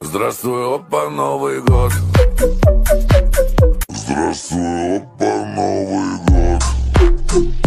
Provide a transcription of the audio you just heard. Здравствуй, опа, Новый год.